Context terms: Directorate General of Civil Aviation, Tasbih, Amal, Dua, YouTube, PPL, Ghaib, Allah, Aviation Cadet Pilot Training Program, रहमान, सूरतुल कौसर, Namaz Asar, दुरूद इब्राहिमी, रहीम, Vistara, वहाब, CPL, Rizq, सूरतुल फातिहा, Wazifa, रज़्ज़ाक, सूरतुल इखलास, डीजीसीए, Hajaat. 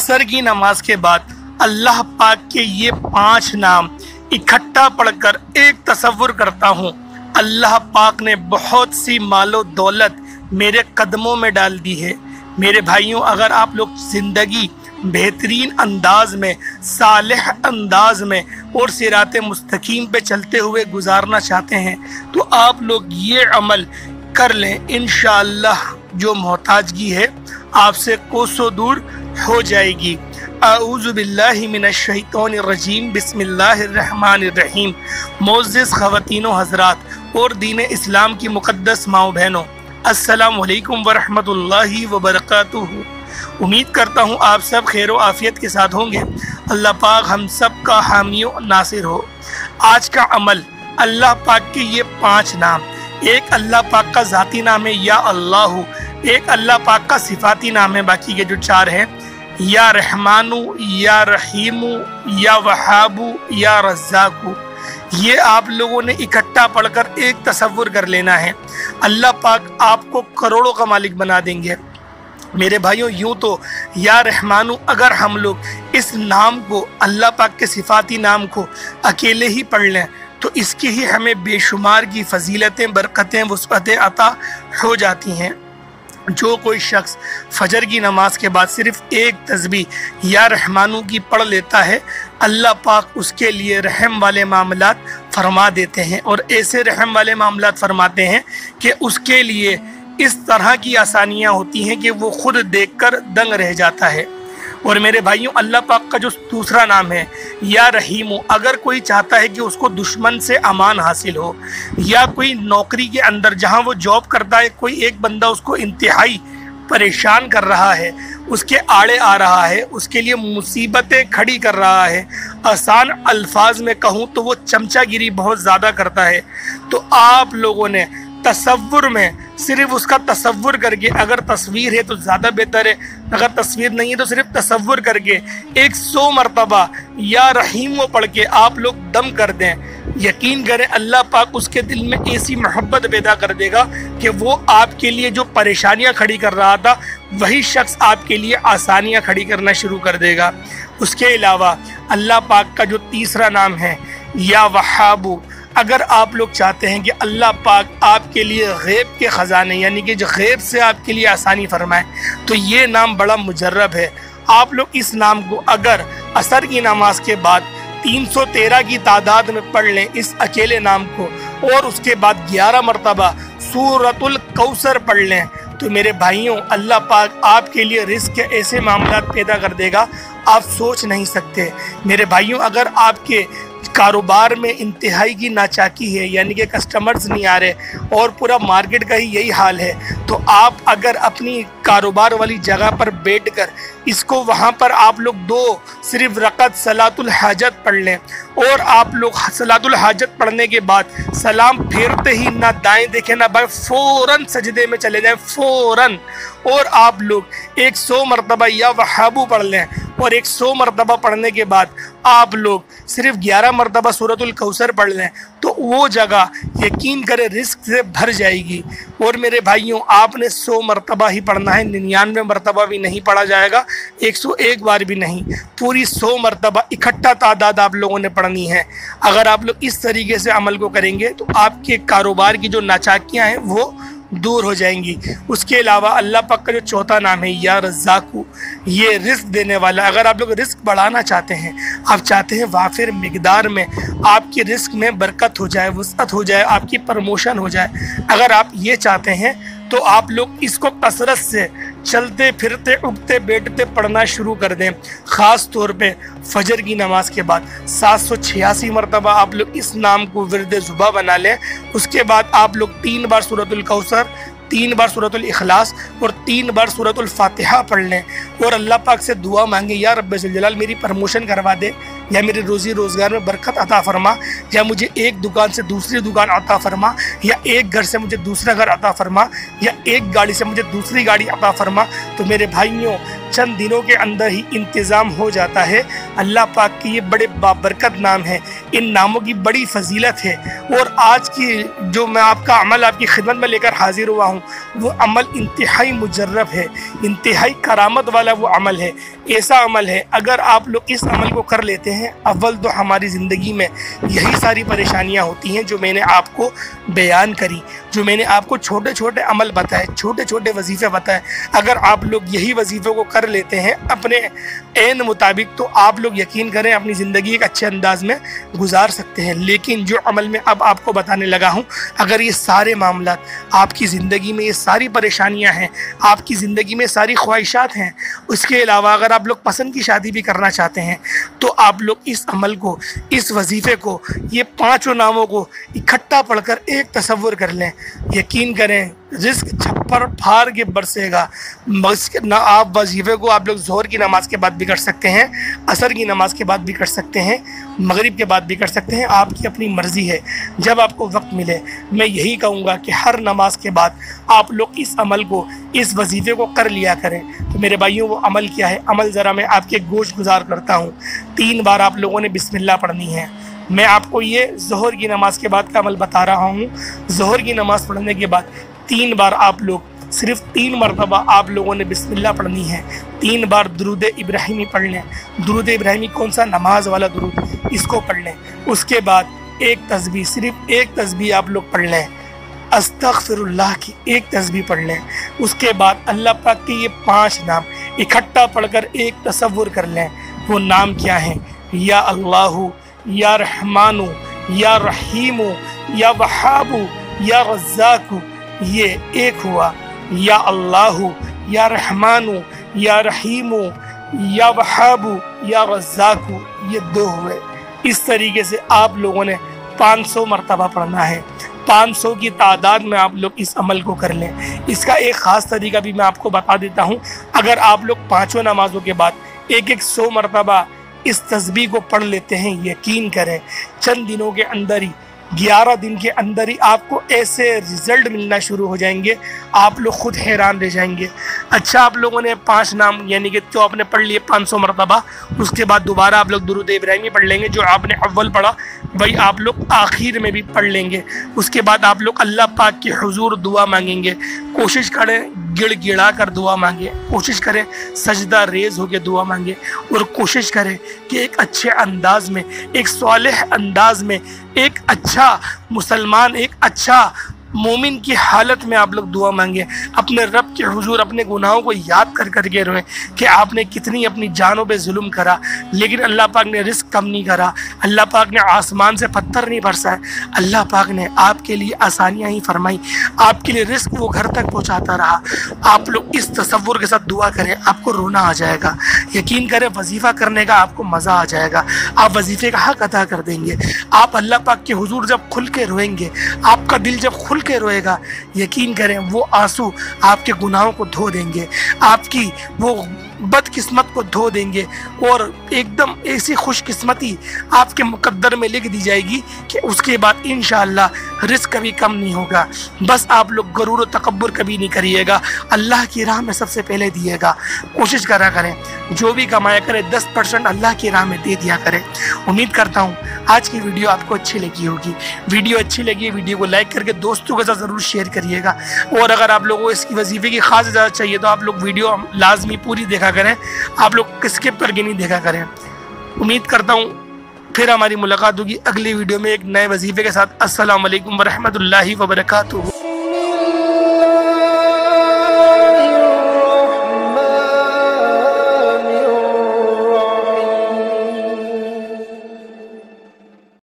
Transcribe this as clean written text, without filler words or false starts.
असर की नमाज के बाद अल्लाह पाक के ये 5 नाम इकट्ठा पढ़कर एक तसव्वुर करता हूँ, अल्लाह पाक ने बहुत सी मालो दौलत मेरे कदमों में डाल दी है। मेरे भाइयों, अगर आप लोग ज़िंदगी बेहतरीन अंदाज में, सालेह अंदाज में और सिरात मुस्तकीम पे चलते हुए गुजारना चाहते हैं तो आप लोग ये अमल कर लें, इंशाअल्लाह जो मोहताजगी है आपसे कोसों दूर हो जाएगी। आऊज़ु बिल्लाहि मिनश्शैतानिर्रजीम, बिस्मिल्लाहिर्रहमानिर्रहीम। मोअज़्ज़िज़ ख़वातीनो हज़रात और दीन इस्लाम की मुक़द्दस माओ बहनों, अस्सलामु अलैकुम वरहमतुल्लाहि वबरकातुहू। उम्मीद करता हूँ आप सब खैर और आफियत के साथ होंगे। अल्लाह पाक हम सब का हामी और नासिर हो। आज का अमल अल्लाह पाक के ये 5 नाम, एक अल्लाह पाक का ज़ाती नाम है या अल्लाहु, एक अल्लाह पाक का सिफाती नाम है, बाकी के जो 4 हैं या रहमानु, या रहीमु, या वहाबु, या रज़्ज़ाकु। ये आप लोगों ने इकट्ठा पढ़कर एक तसव्वुर कर लेना है। अल्लाह पाक आपको करोड़ों का मालिक बना देंगे। मेरे भाइयों, यूँ तो या रहमानु अगर हम लोग इस नाम को, अल्लाह पाक के सिफाती नाम को अकेले ही पढ़ लें तो इसकी ही हमें बेशुमार की फजीलतें, बरकतें, वस्फ़तें अता हो जाती हैं। जो कोई शख्स फजर की नमाज के बाद सिर्फ़ एक तस्बीह या रहमानु की पढ़ लेता है, अल्लाह पाक उसके लिए रहम वाले मामलात फरमा देते हैं। और ऐसे रहम वाले मामलात फरमाते हैं कि उसके लिए इस तरह की आसानियाँ होती हैं कि वो खुद देखकर दंग रह जाता है। और मेरे भाइयों, अल्लाह पाक का जो दूसरा नाम है या रहीम, अगर कोई चाहता है कि उसको दुश्मन से अमान हासिल हो, या कोई नौकरी के अंदर जहां वो जॉब करता है कोई एक बंदा उसको इंतहाई परेशान कर रहा है, उसके आड़े आ रहा है, उसके लिए मुसीबतें खड़ी कर रहा है, आसान अल्फाज में कहूँ तो वो चमचागिरी बहुत ज़्यादा करता है, तो आप लोगों ने तसव्वुर में सिर्फ़ उसका तसव्वुर करके, अगर तस्वीर है तो ज़्यादा बेहतर है, अगर तस्वीर नहीं है तो सिर्फ तसव्वुर करके 100 मरतबा या रहीम पढ़ के आप लोग दम कर दें। यकीन करें, अल्लाह पाक उसके दिल में ऐसी मोहब्बत पैदा कर देगा कि वो आपके लिए जो परेशानियां खड़ी कर रहा था वही शख्स आपके लिए आसानियां खड़ी करना शुरू कर देगा। उसके अलावा अल्लाह पाक का जो तीसरा नाम है या वहाबू, अगर आप लोग चाहते हैं कि अल्लाह पाक आपके लिए गैब के ख़ज़ाने, यानी कि जो गैब से आपके लिए आसानी फरमाए, तो ये नाम बड़ा मुजर्रब है। आप लोग इस नाम को अगर असर की नमाज के बाद 313 की तादाद में पढ़ लें इस अकेले नाम को, और उसके बाद 11 मरतबा सूरत अल कौसर पढ़ लें, तो मेरे भाइयों अल्लाह पाक आपके लिए रिस्क के ऐसे मामलात पैदा कर देगा आप सोच नहीं सकते। मेरे भाइयों, अगर आपके कारोबार में इंतहाई की नाचाकी है, यानी कि कस्टमर्स नहीं आ रहे और पूरा मार्केट का ही यही हाल है, तो आप अगर अपनी कारोबार वाली जगह पर बैठकर इसको वहाँ पर आप लोग 2 सिर्फ रकत सलातुल हाजत पढ़ लें, और आप लोग सलातुल हाजत पढ़ने के बाद सलाम फेरते ही ना दाएं देखें ना बाएं, फ़ौरन सजदे में चले जाएं, फ़ौरन, और आप लोग 100 मरतबा या वहाबू पढ़ लें, और 100 मरतबा पढ़ने के बाद आप लोग सिर्फ 11 मरतबा सूरतुल कौसर पढ़ लें, तो वो जगह यकीन करें रिस्क से भर जाएगी। और मेरे भाइयों, आपने 100 मरतबा ही पढ़ना है, 99 मरतबा भी नहीं पढ़ा जाएगा, 101 बार भी नहीं, पूरी 100 मरतबा इकट्ठा तादाद आप लोगों ने पढ़नी है। अगर आप लोग इस तरीके से अमल को करेंगे तो आपके कारोबार की जो नाचाकियाँ हैं वो दूर हो जाएंगी। उसके अलावा अल्लाह पाक का जो चौथा नाम है या रज़्ज़ाकु, ये रिस्क देने वाला। अगर आप लोग रिस्क बढ़ाना चाहते हैं, आप चाहते हैं वाफिर मिकदार में आपके रिस्क में बरकत हो जाए, वसअत हो जाए, आपकी प्रमोशन हो जाए, अगर आप ये चाहते हैं तो आप लोग इसको कसरत से चलते फिरते उठते बैठते पढ़ना शुरू कर दें। ख़ास तौर पे फजर की नमाज के बाद 786 मरतबा आप लोग इस नाम को विरद ज़ुबा बना लें। उसके बाद आप लोग 3 बार सूरतुल कौसर, 3 बार सूरतुल इखलास और 3 बार सूरतुल फातिहा पढ़ लें, और अल्लाह पाक से दुआ मांगे, या रब्बे जल्जलाल मेरी प्रमोशन करवा दे, या मेरे रोज़ी रोज़गार में बरकत अता फरमा, या मुझे एक दुकान से दूसरी दुकान अता फरमा, या एक घर से मुझे दूसरा घर अता फरमा, या एक गाड़ी से मुझे दूसरी गाड़ी अता फरमा। तो मेरे भाइयों, चंद दिनों के अंदर ही इंतज़ाम हो जाता है। अल्लाह पाक के ये बड़े बाबरकत नाम हैं। इन नामों की बड़ी फजीलत है। और आज की जो मैं आपका अमल आपकी खिदमत में लेकर हाजिर हुआ हूँ वो अमल इंतहाई मुजर्रब है, इंतहाई करामत वाला वो अमल है। ऐसा अमल है अगर आप लोग इस अमल को कर लेते हैं, अव्वल तो हमारी ज़िंदगी में यही सारी परेशानियाँ होती हैं जो मैंने आपको बयान करी, जो मैंने आपको छोटे छोटे अमल बताए, छोटे छोटे वजीफ़े बताए। अगर आप लोग यही वजीफ़ों को कर लेते हैं अपने ऐन मुताबिक तो आप लोग यकीन करें अपनी ज़िंदगी एक अच्छे अंदाज में गुजार सकते हैं। लेकिन जो अमल में अब आपको बताने लगा हूँ, अगर ये सारे मामला आपकी ज़िंदगी में, ये सारी परेशानियाँ हैं आपकी ज़िंदगी में, सारी ख्वाहिशात हैं, उसके अलावा अगर आप लोग पसंद की शादी भी करना चाहते हैं तो आप लोग इस अमल को, इस वजीफ़े को, ये पाँचों नामों को इकट्ठा पढ़कर एक तसव्वुर कर लें। यकीन करें रिस्क छप्पर फाड़ के बरसेगा। ना आप वजीफे को आप लोग ज़ोहर की नमाज के बाद भी कर सकते हैं, असर की नमाज के बाद भी कर सकते हैं, मगरिब के बाद भी कर सकते हैं, आपकी अपनी मर्ज़ी है जब आपको वक्त मिले। मैं यही कहूँगा कि हर नमाज के बाद आप लोग इस अमल को, इस वजीफे को कर लिया करें। तो मेरे भाइयों वो अमल क्या है, अमल ज़रा मैं आपके गोश गुजार करता हूँ। 3 बार आप लोगों ने बिस्मिल्लाह पढ़नी है। मैं आपको ये ज़ोहर की नमाज़ के बाद का अमल बता रहा हूँ। ज़ोहर की नमाज़ पढ़ने के बाद 3 बार आप लोग, सिर्फ 3 मरतबा आप लोगों ने बिस्मिल्लाह पढ़नी है। 3 बार दुरूद इब्राहिमी पढ़ लें। दुरूद इब्राहिमी कौन सा, नमाज वाला दुरूद, इसको पढ़ लें। उसके बाद एक तस्बीह, सिर्फ एक तस्बीह आप लोग पढ़ लें, अस्तगफिरुल्लाह की एक तस्बीह पढ़ लें। उसके बाद अल्लाह पाक के ये 5 नाम इकट्ठा पढ़कर एक तसव्वुर कर लें। वो नाम क्या हैं, या अल्लाहु, या रहमानु, या रहीमु, या वहाबु, या रज़्ज़ाकु, ये एक हुआ। या अल्लाहु, या रहमानु, या रहीमु, या वहाबु, या रज़्ज़ाकु, ये 2 हुए। इस तरीके से आप लोगों ने 500 मरतबा पढ़ना है। 500 की तादाद में आप लोग इस अमल को कर लें। इसका एक ख़ास तरीका भी मैं आपको बता देता हूँ। अगर आप लोग 5 नमाज़ों के बाद 100 मरतबा इस तस्बीह को पढ़ लेते हैं, यकीन करें चंद दिनों के अंदर ही, 11 दिन के अंदर ही आपको ऐसे रिज़ल्ट मिलना शुरू हो जाएंगे, आप लोग ख़ुद हैरान रह जाएंगे। अच्छा, आप लोगों ने 5 नाम यानी कि जो आपने पढ़ लिए 500 मरतबा, उसके बाद दोबारा आप लोग दुरूद इब्राहिमी पढ़ लेंगे। जो आपने अव्वल पढ़ा वही आप लोग आखिर में भी पढ़ लेंगे। उसके बाद आप लोग अल्लाह पाक के हुजूर दुआ मांगेंगे। कोशिश करें गिड़गिड़ा कर दुआ मांगे, कोशिश करें सजदा रेज होकर दुआ मांगे, और कोशिश करें कि एक अच्छे अंदाज़ में, एक सालेह अंदाज़ में, एक अच्छा मुसलमान, एक अच्छा मोमिन की हालत में आप लोग दुआ मांगे। अपने रब के हुजूर अपने गुनाहों को याद कर करके रोएं कि आपने कितनी अपनी जानों पे जुल्म करा, लेकिन अल्लाह पाक ने रिस्क कम नहीं करा, अल्लाह पाक ने आसमान से पत्थर नहीं बरसाए, अल्लाह पाक ने आपके लिए आसानियां ही फरमाई, आपके लिए रिस्क वो घर तक पहुँचाता रहा। आप लोग इस तसव्वुर के साथ दुआ करें, आपको रोना आ जाएगा। यकीन करें वजीफ़ा करने का आपको मज़ा आ जाएगा। आप वजीफ़े का हक़ अदा कर देंगे। आप अल्लाह पाक के हुजूर जब खुल के रोएंगे, आपका दिल जब के रोएगा, यकीन करें वो आंसू आपके गुनाहों को धो देंगे, आपकी वो बदकिस्मत को धो देंगे, और एकदम ऐसी खुशकिस्मती आपके मुकद्दर में लिख दी जाएगी कि उसके बाद इंशाअल्लाह रिस्क कभी कम नहीं होगा। बस आप लोग गुरूर और तकब्बुर कभी नहीं करिएगा, अल्लाह की राह में सबसे पहले दिएगा। कोशिश करा करें जो भी कमाया करें 10% अल्लाह की राह में दे दिया करें। उम्मीद करता हूँ आज की वीडियो आपको अच्छी लगी होगी। वीडियो अच्छी लगी है, वीडियो को लाइक करके दोस्तों के साथ ज़रूर शेयर करिएगा। और अगर आप लोगों को इसकी वजीफे की ख़ास इजाज़त चाहिए तो आप लोग वीडियो लाजमी पूरी देखा करें, आप लोग स्किप करके नहीं देखा करें। उम्मीद करता हूँ फिर हमारी मुलाकात होगी अगली वीडियो में एक नए वजीफे के साथ। अस्सलाम वालेकुम वरहमतुल्लाहि वबरकातुहू।